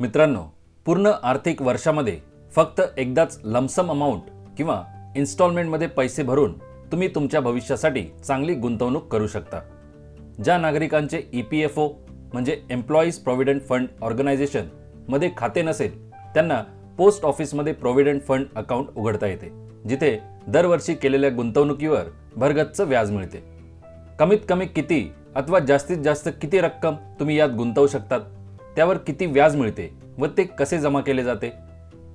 मित्रांनो, पूर्ण आर्थिक वर्षामध्ये फक्त एकदाच लमसम अमाउंट किंवा इन्स्टॉलमेंटमध्ये पैसे भरून तुम्ही तुमच्या भविष्यासाठी चांगली गुंतवणूक करू शकता। ज्या नागरिकांचे EPFO म्हणजे एम्प्लॉईज प्रॉव्हिडंट फंड ऑर्गनायझेशन मध्ये खाते नसेल त्यांना पोस्ट ऑफिस मध्ये प्रॉव्हिडंट फंड अकाउंट उघडता येते, जिथे दरवर्षी केलेल्या गुंतवणुकीवर भरगच्च व्याज मिळते। कमीत कमी किती अथवा जास्तीत जास्त किती रक्कम तुम्ही यात गुंतवू शकतात, त्यावर किती व्याज मिळते व ते कसे जमा केले जाते,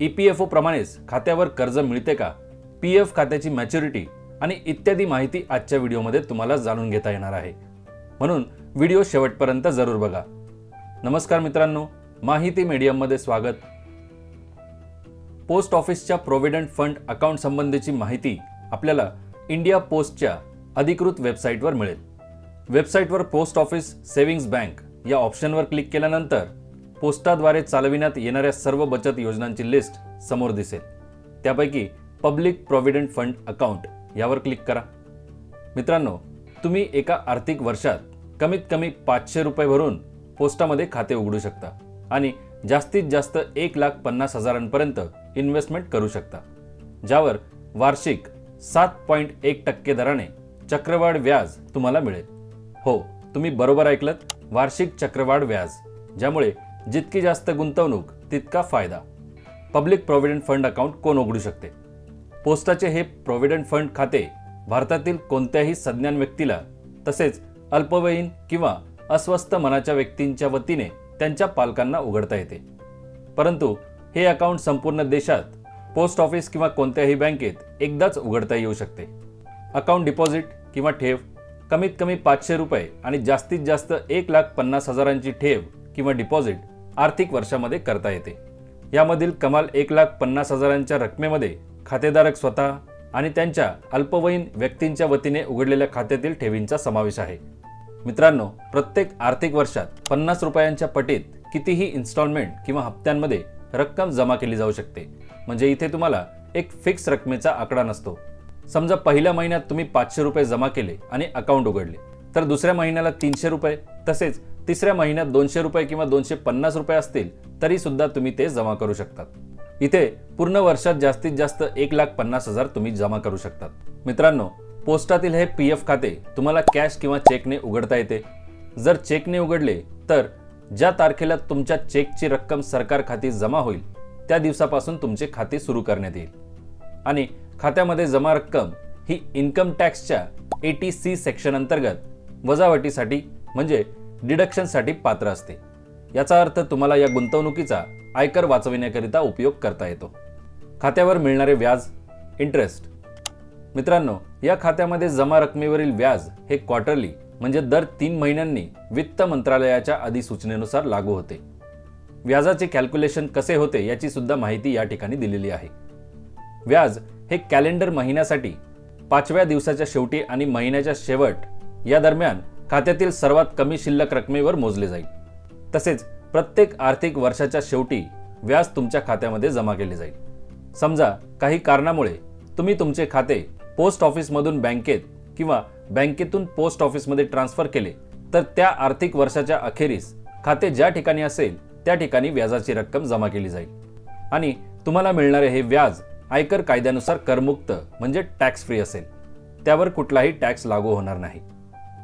EPFO प्रमाणेच खात्यावर कर्ज मिळते का, PF खात्याची मॅच्युरिटी आणि इत्यादी माहिती आजच्या व्हिडिओमध्ये तुम्हाला जाणून घेता येणार आहे, म्हणून व्हिडिओ शेवटपर्यंत जरूर बघा। नमस्कार मित्रांनो, माहिती मीडियम मध्ये स्वागत। पोस्ट ऑफिसच्या प्रोव्हिडंट फंड अकाउंट संबंधीची माहिती आपल्याला इंडिया पोस्टच्या अधिकृत वेबसाइटवर मिळेल। वेबसाइटवर पोस्ट ऑफिस सेव्हिंग्स बँक या ऑप्शनवर क्लिक केल्यानंतर पोस्टाद्वारे चालविण्यात येणाऱ्या सर्व बचत योजनांची लिस्ट समोर दिसेल। त्यापैकी पब्लिक प्रॉव्हिडंट फंड अकाउंट यावर क्लिक करा। मित्रांनो, तुम्ही एका आर्थिक वर्षात कमीत कमी 500 रुपये भरून पोस्टामध्ये खाते उघडू शकता आणि जास्तीत जास्त 1,50,000 पर्यंत इन्व्हेस्टमेंट करू शकता, ज्यावर वार्षिक 7.1% दराने चक्रवाढ व्याज तुम्हाला मिळेल। हो, तुम्ही बरोबर ऐकलत, वार्षिक चक्रवाढ व्याज, ज्यामुळे जितकी जास्त गुंतवणूक तितका फायदा। पब्लिक प्रॉव्हिडंट फंड अकाउंट कोण उघडू शकते? पोस्टाचे हे प्रॉव्हिडंट फंड खाते भारतातील कोणत्याही सज्ञान व्यक्तीला तसेच अल्पवयीन किंवा अस्वस्थ मनाच्या व्यक्तींच्या वतीने त्यांच्या पालकांना उघडता येते। परंतु हे अकाउंट संपूर्ण देशात पोस्ट ऑफिस किंवा कोणत्याही बँकेत एकदाच उघडता येऊ शकते। अकाउंट डिपॉझिट किंवा ठेव, कमीत कमी 500 रुपये आणि जास्तीत जास्त 1,50,000 ठेव किंवा डिपॉझिट आर्थिक वर्षामध्ये करता येते। यामधील कमाल 1,50,000 रकमेमध्ये खातेधारक स्वतः आणि त्यांच्या अल्पवयीन व्यक्तींच्या वतीने उघडलेल्या खात्यातील ठेवींचा समावेश आहे। मित्रांनो, प्रत्येक आर्थिक वर्षात 50 रुपयांच्या पटीत कितीही इन्स्टॉलमेंट किंवा हप्त्यांमध्ये रक्कम जमा केली जाऊ शकते। म्हणजे इथे तुम्हाला एक फिक्स रकमेचा आकडा नसतो। समजा पहिल्या महिन्यात तुम्ही 500 रुपये जमा केले आणि अकाउंट उघडले, तर दुसऱ्या महिन्याला 300 रुपये, तसेच तिसऱ्या महिन्यात 200 रुपये किंवा 250 रुपये असतील तरी सुद्धा तुम्ही ते जमा करू शकतात। इथे पूर्ण वर्षात जास्तीत जास्त 1,50,000 तुम्ही जमा करू शकतात। मित्रांनो, पोस्टातील हे PF खाते तुम्हाला कॅश किंवा चेकने उघडता येते। जर चेकने उघडले तर ज्या तारखेला तुमच्या चेकची रक्कम सरकार खाती जमा होईल त्या दिवसापासून तुमचे खाते सुरू करण्यात येईल आणि खात्यामध्ये जमा रक्कम ही इन्कम टॅक्सच्या ATC सेक्शन अंतर्गत वजावटीसाठी म्हणजे डिडक्शनसाठी पात्र असते। याचा अर्थ तुम्हाला या गुंतवणुकीचा आयकर वाचविण्याकरिता उपयोग करता येतो। खात्यावर मिळणारे व्याज, इंटरेस्ट। मित्रांनो, या खात्यामध्ये जमा रकमेवरील व्याज हे क्वार्टरली म्हणजे दर 3 महिन्यांनी वित्त मंत्रालयाच्या अधिसूचनेनुसार लागू होते। व्याजाचे कॅल्क्युलेशन कसे होते याची सुद्धा माहिती या ठिकाणी दिलेली आहे। व्याज हे कॅलेंडर महिन्यासाठी 5व्या दिवसाच्या शेवटी आणि महिन्याच्या शेवट या दरम्यान खात्यातील सर्वात कमी शिल्लक रकमेवर मोजले जाईल। तसेच प्रत्येक आर्थिक वर्षाच्या शेवटी व्याज तुमच्या खात्यामध्ये जमा केले जाईल। समजा काही कारणामुळे तुम्ही तुमचे खाते पोस्ट ऑफिसमधून बँकेत किंवा बँकेतून पोस्ट ऑफिसमध्ये ट्रान्सफर केले, तर त्या आर्थिक वर्षाच्या अखेरीस खाते ज्या ठिकाणी असेल त्या ठिकाणी व्याजाची रक्कम जमा केली जाईल आणि तुम्हाला मिळणारे हे व्याज आयकर कायद्यानुसार करमुक्त म्हणजे टॅक्स फ्री असेल। त्यावर कुठलाही टॅक्स लागू होणार नाही।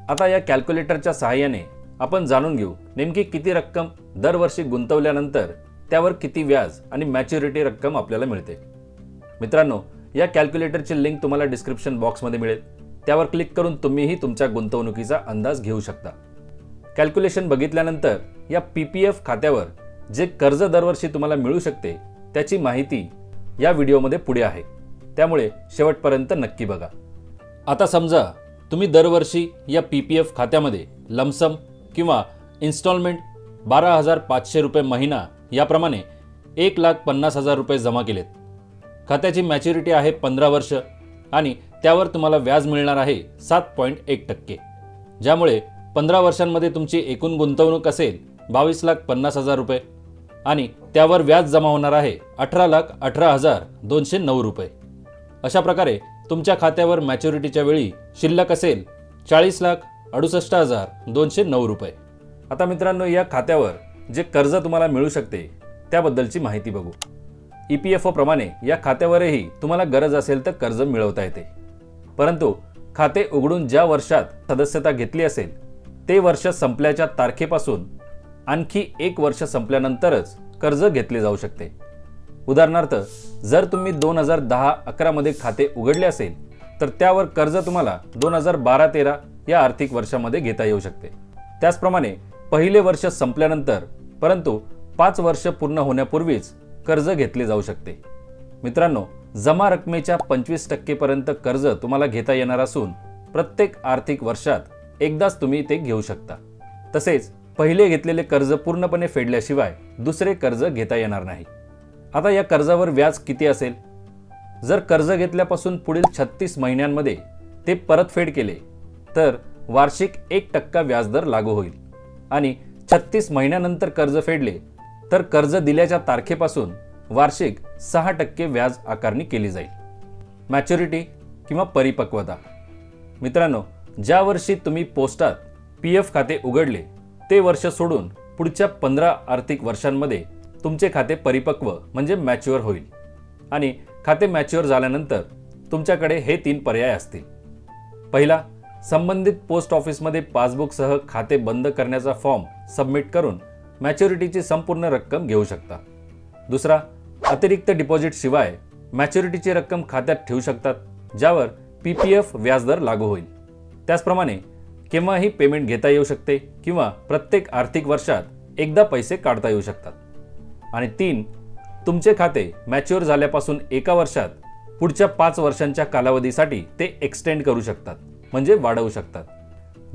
आता या कॅल्क्युलेटरच्या सहाय्याने आपण जाणून घेऊ नेमकी किती रक्कम दरवर्षी गुंतवल्यानंतर त्यावर किती व्याज आणि मॅच्युरिटी रक्कम आपल्याला मिळते। मित्रांनो, या कॅल्क्युलेटरची लिंक तुम्हाला डिस्क्रिप्शन बॉक्समध्ये मिळेल। त्यावर क्लिक करून तुम्हीही तुमच्या गुंतवणुकीचा अंदाज घेऊ शकता। कॅल्क्युलेशन बघितल्यानंतर या PPF खात्यावर जे कर्ज दरवर्षी तुम्हाला मिळू शकते त्याची माहिती या व्हिडिओमध्ये पुढे आहे, त्यामुळे शेवटपर्यंत नक्की बघा। आता समजा तुम्ही दरवर्षी या PPF खात्यामध्ये लमसम किंवा इन्स्टॉलमेंट 12,500 रुपये महिना याप्रमाणे 1,50,000 रुपये जमा केलेत। खात्याची मॅच्युरिटी आहे 15 वर्ष आणि त्यावर तुम्हाला व्याज मिळणार आहे 7.1%, ज्यामुळे 15 वर्षांमध्ये तुमची एकूण गुंतवणूक असेल 22,50,000 रुपये आणि त्यावर व्याज जमा होणार आहे 18,18,209 रुपये। अशा प्रकारे तुमच्या खात्यावर मॅच्युरिटीच्या वेळी शिल्लक असेल 40,68,209 रुपये। आता मित्रांनो, या खात्यावर जे कर्ज तुम्हाला मिळू शकते त्याबद्दलची माहिती बघू। ईपीएफओ प्रमाणे या खात्यावरही तुम्हाला गरज असेल तर कर्ज मिळवता येते, परंतु खाते उघडून ज्या वर्षात सदस्यता घेतली असेल ते वर्ष संपल्याच्या तारखेपासून आणखी एक वर्ष संपल्यानंतरच कर्ज घेतले जाऊ शकते। उदाहरणार्थ जर तुम्ही 2010-11 मध्ये खाते उघडले असेल तर त्यावर कर्ज तुम्हाला 2012-13 या आर्थिक वर्षामध्ये घेता येऊ शकते। त्याचप्रमाणे पहिले वर्ष संपल्यानंतर परंतु 5 वर्ष पूर्ण होण्यापूर्वीच कर्ज घेतले जाऊ शकते। मित्रांनो, जमा रकमेच्या 25% पर्यंत कर्ज तुम्हाला घेता येणार असून प्रत्येक आर्थिक वर्षात एकदाच तुम्ही ते घेऊ शकता। तसेच पहिले घेतलेले कर्ज पूर्णपणे फेडल्याशिवाय दुसरे कर्ज घेता येणार नाही। आता या कर्जावर व्याज किती असेल? जर कर्ज घेतल्यापासून पुढील 36 महिन्यांमध्ये ते परतफेड केले तर वार्षिक 1% व्याजदर लागू होईल आणि 36 महिन्यानंतर कर्ज फेडले तर कर्ज दिल्याच्या तारखेपासून वार्षिक 6% व्याज आकारणी केली जाईल। मॅच्युरिटी किंवा परिपक्वता। मित्रांनो, ज्या वर्षी तुम्ही पोस्टात PF खाते उघडले ते वर्ष सोडून पुढच्या 15 आर्थिक वर्षांमध्ये तुमचे खाते परिपक्व म्हणजे मॅच्युअर होईल आणि खाते मॅच्युअर झाल्यानंतर तुमच्याकडे हे 3 पर्याय असतील। पहिला, संबंधित पोस्ट ऑफिसमध्ये पासबुकसह खाते बंद करण्याचा फॉर्म सबमिट करून मॅच्युरिटीची संपूर्ण रक्कम घेऊ शकता। दुसरा, अतिरिक्त डिपॉझिट शिवाय मॅच्युरिटीची रक्कम खात्यात ठेवू शकतात, ज्यावर PPF व्याजदर लागू होईल। त्याचप्रमाणे केव्हाही पेमेंट घेता येऊ शकते किंवा प्रत्येक आर्थिक वर्षात एकदा पैसे काढता येऊ शकतात। आणि 3, तुमचे खाते मॅच्युअर झाल्यापासून 1 वर्षात पुढच्या 5 वर्षांच्या कालावधीसाठी ते एक्सटेंड करू शकतात म्हणजे वाढवू शकतात,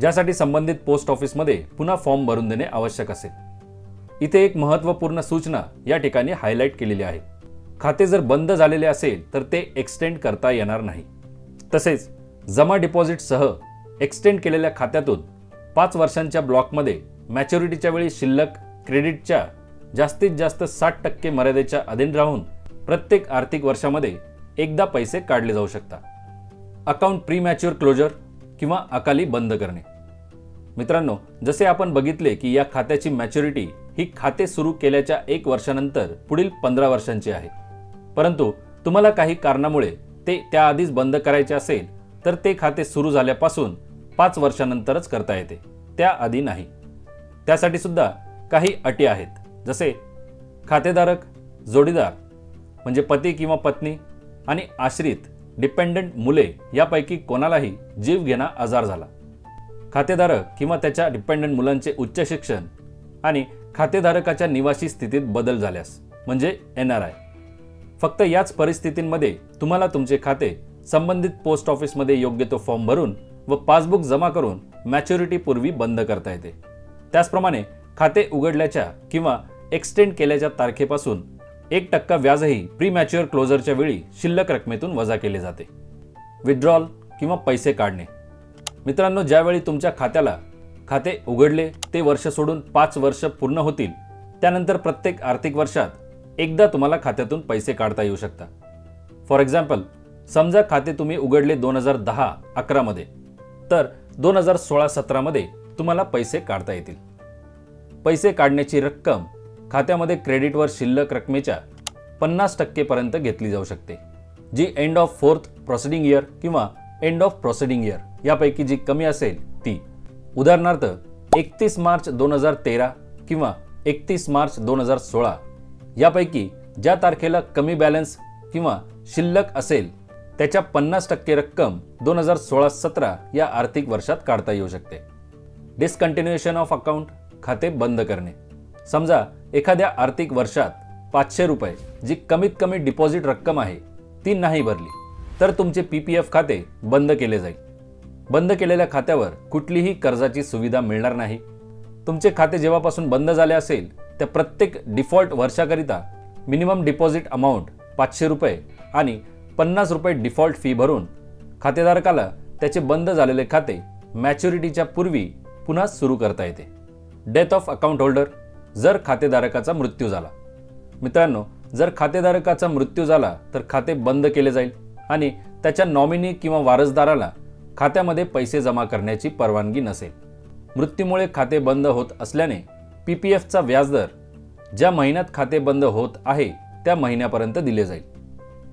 ज्यासाठी संबंधित पोस्ट ऑफिसमध्ये पुन्हा फॉर्म भरून देणे आवश्यक असेल। इथे एक महत्त्वपूर्ण सूचना या ठिकाणी हायलाइट केलेली आहे। खाते जर बंद झालेले असेल तर ते एक्सटेंड करता येणार नाही। तसेच जमा डिपॉझिटसह एक्सटेंड केलेल्या खात्यातून 5 वर्षांच्या ब्लॉकमध्ये मॅच्युरिटीच्या वेळी शिल्लक क्रेडिटच्या जास्तीत जास्त 60% मर्यादेच्या अधीन राहून प्रत्येक आर्थिक वर्षामध्ये एकदा पैसे काढले जाऊ शकतात। अकाउंट प्रीमॅच्युअर क्लोजर किंवा अकाली बंद करणे। मित्रांनो, जसे आपण बघितले की या खात्याची मॅच्युरिटी ही खाते सुरू केल्याच्या 1 वर्षानंतर पुढील 15 वर्षांची आहे, परंतु तुम्हाला काही कारणामुळे ते त्याआधीच बंद करायचे असेल तर ते खाते सुरू झाल्यापासून 5 वर्षानंतरच करता येते, त्याआधी नाही। त्यासाठी सुद्धा काही अटी आहेत, जसे खातेधारक, जोडीदार म्हणजे पती किंवा पत्नी आणि आश्रित डिपेंडंट मुले यापैकी कोणालाही जीवघेणा आजार झाला, खातेधारक किंवा त्याच्या डिपेंडंट मुलांचे उच्च शिक्षण आणि खातेधारकाच्या निवासी स्थितीत बदल झाल्यास म्हणजे NRI। फक्त याच परिस्थितींमध्ये तुम्हाला तुमचे खाते संबंधित पोस्ट ऑफिसमध्ये योग्य तो फॉर्म भरून व पासबुक जमा करून मॅच्युरिटीपूर्वी बंद करता येते। त्याचप्रमाणे खाते उघडल्याच्या किंवा एक्सटेंड केल्याच्या तारखेपासून 1% व्याजही प्रीमॅच्युअर क्लोजरच्या वेळी शिल्लक रकमेतून वजा केले जाते। विथड्रॉल किंवा पैसे काढणे। मित्रांनो, ज्यावेळी तुमच्या खात्याला खाते उघडले ते वर्ष सोडून 5 वर्ष पूर्ण होतील त्यानंतर प्रत्येक आर्थिक वर्षात एकदा तुम्हाला खात्यातून पैसे काढता येऊ शकतात। फॉर एक्झाम्पल, समजा खाते तुम्ही उघडले 2010-11 मध्ये तर 2016-17 मध्ये तुम्हाला पैसे काढता येतील। पैसे काढण्याची रक्कम खात्यामध्ये क्रेडिटवर शिल्लक रकमेच्या 50% पर्यंत घेतली जाऊ शकते, जी end of 4th proceeding year किंवा एंड ऑफ प्रोसिडिंग इयर यापैकी जी कमी असेल ती। उदाहरणार्थ 31 मार्च 2013 किंवा 31 मार्च 2016 यापैकी ज्या तारखेला कमी बॅलन्स किंवा शिल्लक असेल त्याच्या 50% रक्कम 2016-17 या आर्थिक वर्षात काढता येऊ शकते। डिसकंटिन्युएशन ऑफ अकाउंट, खाते बंद करणे। समजा एखाद्या आर्थिक वर्षात ₹500 जी कमीत कमी डिपॉझिट रक्कम आहे ती नाही भरली तर तुमचे PPF खाते बंद केले जाईल। बंद केलेल्या खात्यावर कुठलीही कर्जाची सुविधा मिळणार नाही। तुमचे खाते जेव्हापासून बंद झाले असेल त्या प्रत्येक डिफॉल्ट वर्षाकरिता मिनिमम डिपॉझिट अमाऊंट ₹500 आणि ₹50 डिफॉल्ट फी भरून खातेधारकाला त्याचे बंद झालेले खाते मॅच्युरिटीच्या पूर्वी पुन्हा सुरू करता येते। डेथ ऑफ अकाउंट होल्डर, जर खातेधारकाचा मृत्यू झाला। मित्रांनो, जर खातेधारकाचा मृत्यू झाला तर खाते बंद केले जाईल आणि त्याच्या नॉमिनी किंवा वारसदाराला खात्यामध्ये पैसे जमा करण्याची परवानगी नसेल। मृत्यूमुळे खाते बंद होत असल्याने PPFचा व्याजदर ज्या महिन्यात खाते बंद होत आहे त्या महिन्यापर्यंत दिले जाईल।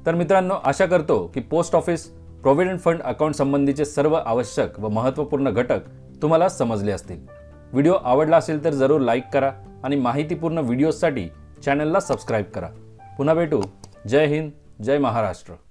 तर मित्रांनो, आशा करतो की post office provident fund account संबंधीचे सर्व आवश्यक व महत्त्वपूर्ण घटक तुम्हाला समजले असतील। व्हिडिओ आवडला असेल तर जरूर लाईक करा आणि माहितीपूर्ण व्हिडिओसाठी चॅनलला सबस्क्राइब करा। पुन्हा भेटू। जय हिंद, जय महाराष्ट्र।